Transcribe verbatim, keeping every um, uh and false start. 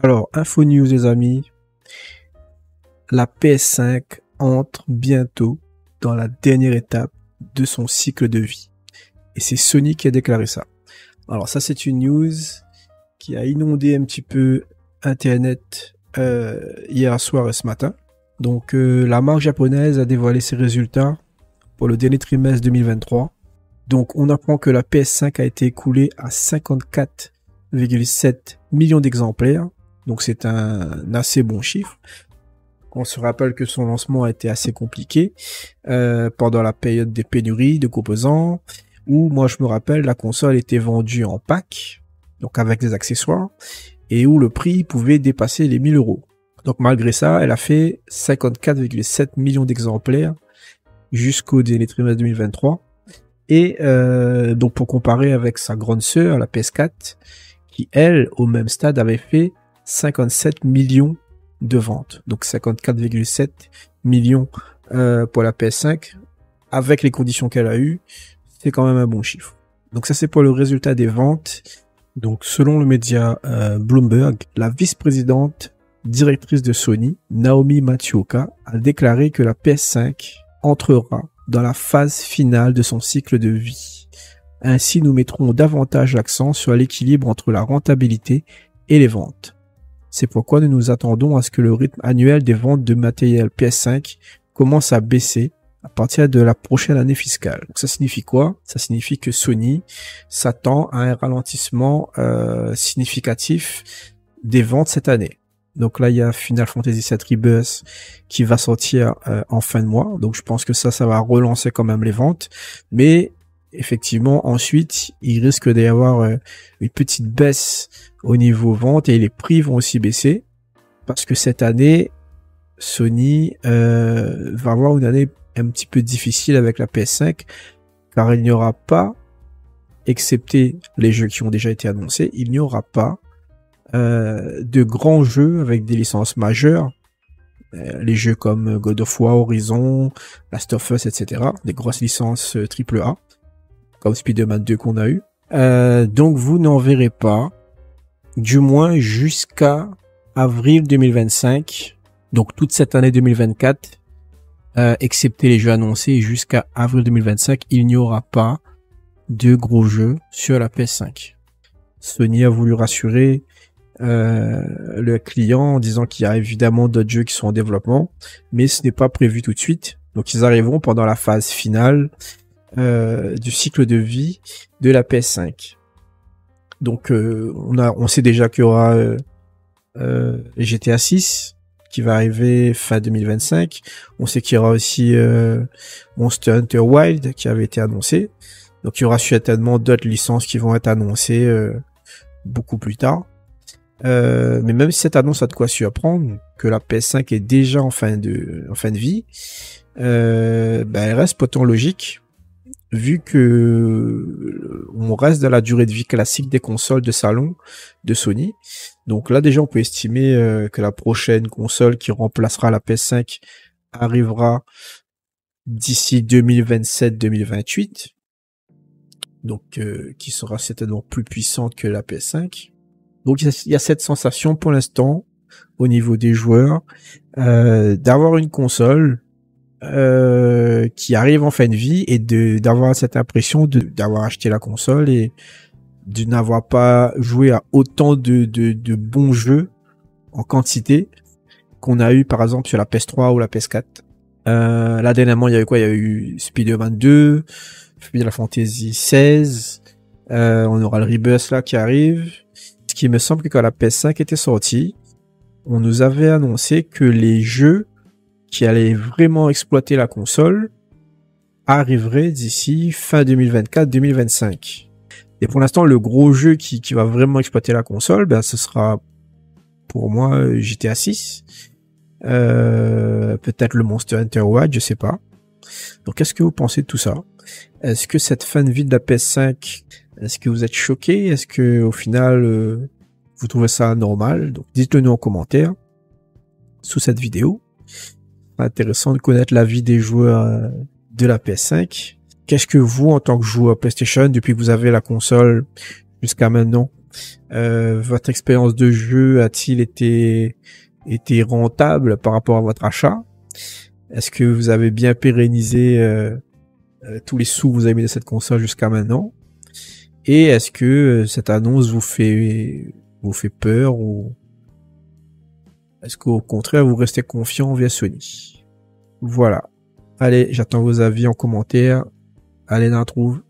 Alors, info news les amis, la P S cinq entre bientôt dans la dernière étape de son cycle de vie. Et c'est Sony qui a déclaré ça. Alors ça c'est une news qui a inondé un petit peu Internet euh, hier soir et ce matin. Donc euh, la marque japonaise a dévoilé ses résultats pour le dernier trimestre deux mille vingt-trois. Donc on apprend que la P S cinq a été écoulée à cinquante-quatre virgule sept millions d'exemplaires. Donc c'est un assez bon chiffre. On se rappelle que son lancement a été assez compliqué euh, pendant la période des pénuries de composants, où moi je me rappelle la console était vendue en pack, donc avec des accessoires, et où le prix pouvait dépasser les mille euros. Donc malgré ça, elle a fait cinquante-quatre virgule sept millions d'exemplaires jusqu'au dernier trimestre deux mille vingt-trois. Et euh, donc pour comparer avec sa grande sœur, la P S quatre, qui elle, au même stade, avait fait cinquante-sept millions de ventes. Donc cinquante-quatre virgule sept millions euh, pour la P S cinq, avec les conditions qu'elle a eues, c'est quand même un bon chiffre. Donc ça c'est pour le résultat des ventes. Donc selon le média euh, Bloomberg, la vice-présidente directrice de Sony, Naomi Matsuoka, a déclaré que la P S cinq entrera dans la phase finale de son cycle de vie. Ainsi, nous mettrons davantage l'accent sur l'équilibre entre la rentabilité et les ventes. C'est pourquoi nous nous attendons à ce que le rythme annuel des ventes de matériel P S cinq commence à baisser à partir de la prochaine année fiscale. Donc ça signifie quoi? Ça signifie que Sony s'attend à un ralentissement euh, significatif des ventes cette année. Donc là, il y a Final Fantasy sept Rebirth qui va sortir euh, en fin de mois. Donc je pense que ça, ça va relancer quand même les ventes. Mais effectivement, ensuite, il risque d'y avoir euh, une petite baisse au niveau vente et les prix vont aussi baisser. Parce que cette année, Sony euh, va avoir une année un petit peu difficile avec la P S cinq. Car il n'y aura pas, excepté les jeux qui ont déjà été annoncés, il n'y aura pas Euh, de grands jeux avec des licences majeures, euh, les jeux comme God of War, Horizon, Last of Us, et cetera, des grosses licences triple A, comme Spider-Man deux qu'on a eu. Euh, donc vous n'en verrez pas, du moins jusqu'à avril deux mille vingt-cinq, donc toute cette année deux mille vingt-quatre, euh, excepté les jeux annoncés, jusqu'à avril deux mille vingt-cinq, il n'y aura pas de gros jeux sur la P S cinq. Sony a voulu rassurer Euh, le client en disant qu'il y a évidemment d'autres jeux qui sont en développement, mais ce n'est pas prévu tout de suite. Donc ils arriveront pendant la phase finale euh, du cycle de vie de la P S cinq. Donc euh, on a, on sait déjà qu'il y aura euh, euh, G T A six qui va arriver fin deux mille vingt-cinq. On sait qu'il y aura aussi euh, Monster Hunter Wild qui avait été annoncé. Donc il y aura certainement d'autres licences qui vont être annoncées euh, beaucoup plus tard. Euh, mais même si cette annonce a de quoi surprendre, que la P S cinq est déjà en fin de, en fin de vie, euh, ben elle reste pourtant logique, vu que on reste dans la durée de vie classique des consoles de salon de Sony. Donc là déjà on peut estimer euh, que la prochaine console qui remplacera la P S cinq arrivera d'ici deux mille vingt-sept deux mille vingt-huit, donc euh, qui sera certainement plus puissante que la P S cinq. Donc il y a cette sensation pour l'instant au niveau des joueurs euh, d'avoir une console euh, qui arrive en fin de vie et de d'avoir cette impression de d'avoir acheté la console et de n'avoir pas joué à autant de, de, de bons jeux en quantité qu'on a eu par exemple sur la P S trois ou la P S quatre. Euh, là dernièrement il y a eu quoi? Il y a eu Spider-Man deux, Final Fantasy seize, euh, on aura le Rebirth là qui arrive. Qui me semble que quand la P S cinq était sortie, on nous avait annoncé que les jeux qui allaient vraiment exploiter la console arriveraient d'ici fin deux mille vingt-quatre deux mille vingt-cinq. Et pour l'instant, le gros jeu qui, qui va vraiment exploiter la console, ben, ce sera pour moi G T A six, euh, peut-être le Monster Hunter Wild, je sais pas. Donc, qu'est-ce que vous pensez de tout ça? Est-ce que cette fin de vie de la P S cinq, est-ce que vous êtes choqué? Est-ce que au final, euh, vous trouvez ça normal? Donc, dites-le nous en commentaire sous cette vidéo. Intéressant de connaître l'avis des joueurs de la P S cinq. Qu'est-ce que vous, en tant que joueur PlayStation, depuis que vous avez la console jusqu'à maintenant, Euh, votre expérience de jeu a-t-il été, été rentable par rapport à votre achat? Est-ce que vous avez bien pérennisé euh, euh, tous les sous que vous avez mis de cette console jusqu'à maintenant? Et est-ce que euh, cette annonce vous fait, vous fait peur, ou est-ce qu'au contraire vous restez confiant via Sony? Voilà. Allez, j'attends vos avis en commentaire. Allez, n'en trouve.